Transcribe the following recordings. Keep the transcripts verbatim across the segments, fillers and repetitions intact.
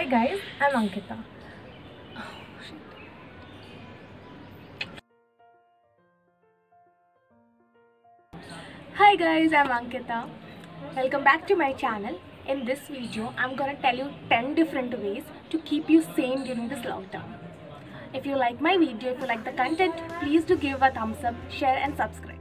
Hi guys, I'm Ankita. Oh, shit. Hi guys, I'm Ankita. Welcome back to my channel. In this video, I'm gonna tell you ten different ways to keep you sane during this lockdown. If you like my video, if you like the content, please do give a thumbs up, share and subscribe.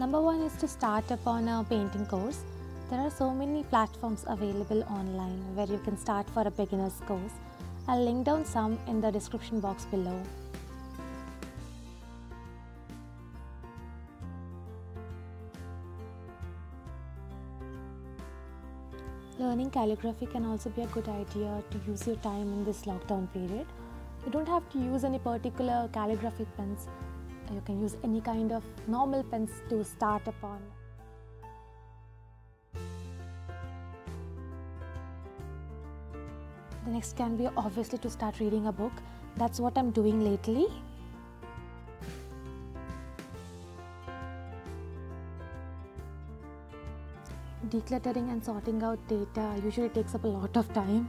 Number one is to start upon a painting course. There are so many platforms available online where you can start for a beginner's course. I'll link down some in the description box below. Learning calligraphy can also be a good idea to use your time in this lockdown period. You don't have to use any particular calligraphy pens. You can use any kind of normal pens to start upon. The next can be obviously to start reading a book. That's what I'm doing lately. Decluttering and sorting out data usually takes up a lot of time.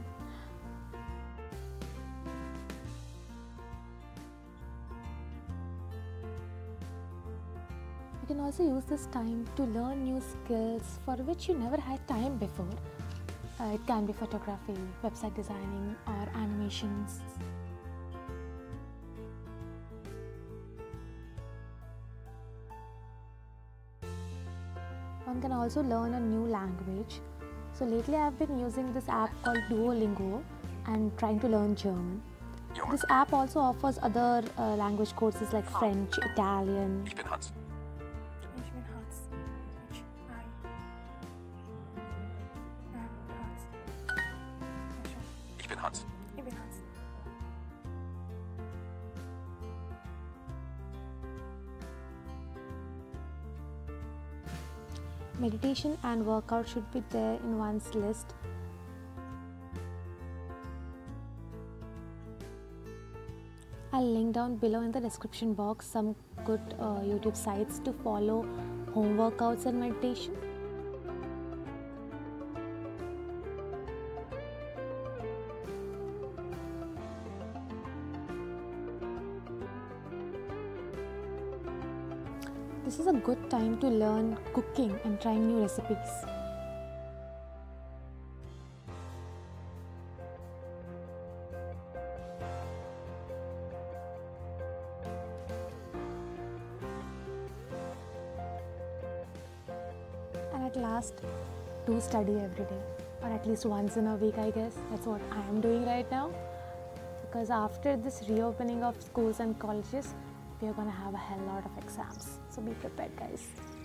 You can also use this time to learn new skills for which you never had time before. Uh, it can be photography, website designing, or animations. One can also learn a new language. So lately I've been using this app called Duolingo and trying to learn German. This app also offers other uh, language courses like French, Italian. Meditation and workout should be there in one's list. I'll link down below in the description box some good uh, YouTube sites to follow home workouts and meditation. This is a good time to learn cooking and try new recipes. And at last, do study every day, or at least once in a week, I guess. That's what I am doing right now. Because after this reopening of schools and colleges, we are going to have a hell lot of exams, so be prepared guys.